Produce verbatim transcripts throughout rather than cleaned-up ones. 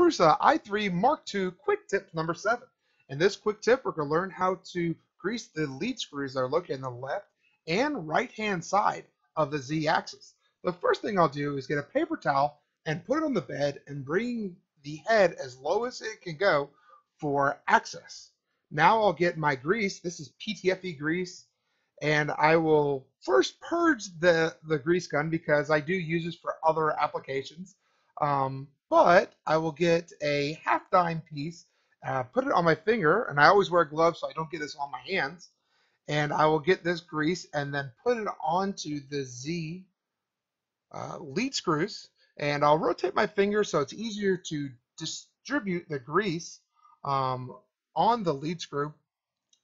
Prusa I three mark two quick tip number seven. In this quick tip, we're going to learn how to grease the lead screws that are located on the left and right hand side of the Z-axis. The first thing I'll do is get a paper towel and put it on the bed and bring the head as low as it can go for access. Now I'll get my grease. This is P T F E grease, and I will first purge the, the grease gun because I do use this for other applications. Um, but I will get a half dime piece, uh, put it on my finger, and I always wear gloves so I don't get this on my hands. And I will get this grease and then put it onto the Z uh, lead screws. And I'll rotate my finger so it's easier to distribute the grease um, on the lead screw.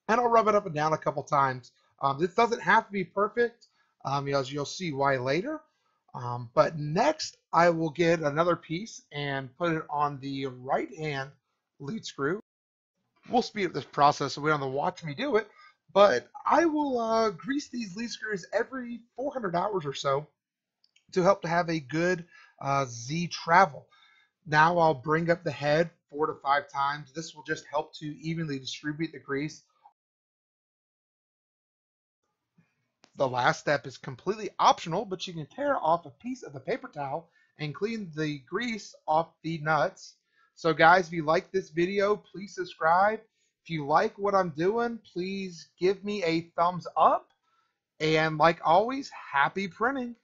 And I'll rub it up and down a couple times. Um, this doesn't have to be perfect, um, as you'll see why later. Um, but next, I will get another piece and put it on the right hand lead screw. We'll speed up this process so we don't have to watch me do it. But I will uh, grease these lead screws every four hundred hours or so to help to have a good uh, Z travel. Now I'll bring up the head four to five times. This will just help to evenly distribute the grease. The last step is completely optional, but you can tear off a piece of the paper towel and clean the grease off the nuts. So guys, if you like this video, please subscribe. If you like what I'm doing, please give me a thumbs up. And like always, happy printing.